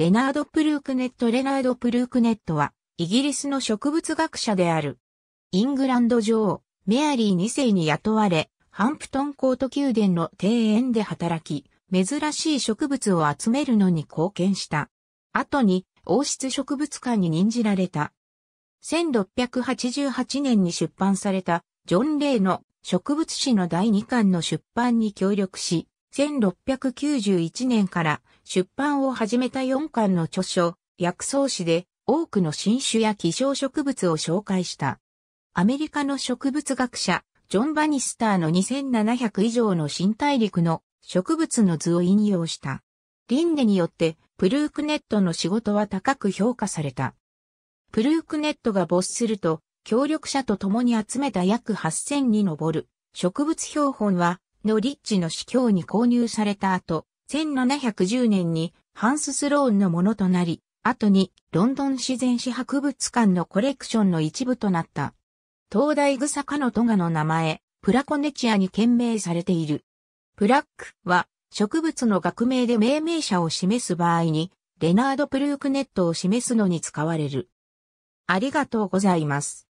レナード・プルークネット。レナード・プルークネットは、イギリスの植物学者である。イングランド女王、メアリー2世に雇われ、ハンプトンコート宮殿の庭園で働き、珍しい植物を集めるのに貢献した。後に、王室植物館に任じられた。1688年に出版された、ジョン・レイの植物誌の第2巻の出版に協力し、1691年から出版を始めた4巻の著書、薬草誌で多くの新種や希少植物を紹介した。アメリカの植物学者、ジョン・バニスターの2700以上の新大陸の植物の図を引用した。リンネによってプルークネットの仕事は高く評価された。プルークネットが没すると、協力者と共に集めた約8000に上る植物標本は、ノリッチの司教に購入された後、1710年にハンス・スローンのものとなり、後にロンドン自然史博物館のコレクションの一部となった。灯台草科のトガの名前、Plukenetiaに献名されている。プラックは植物の学名で命名者を示す場合に、レナード・プルークネットを示すのに使われる。ありがとうございます。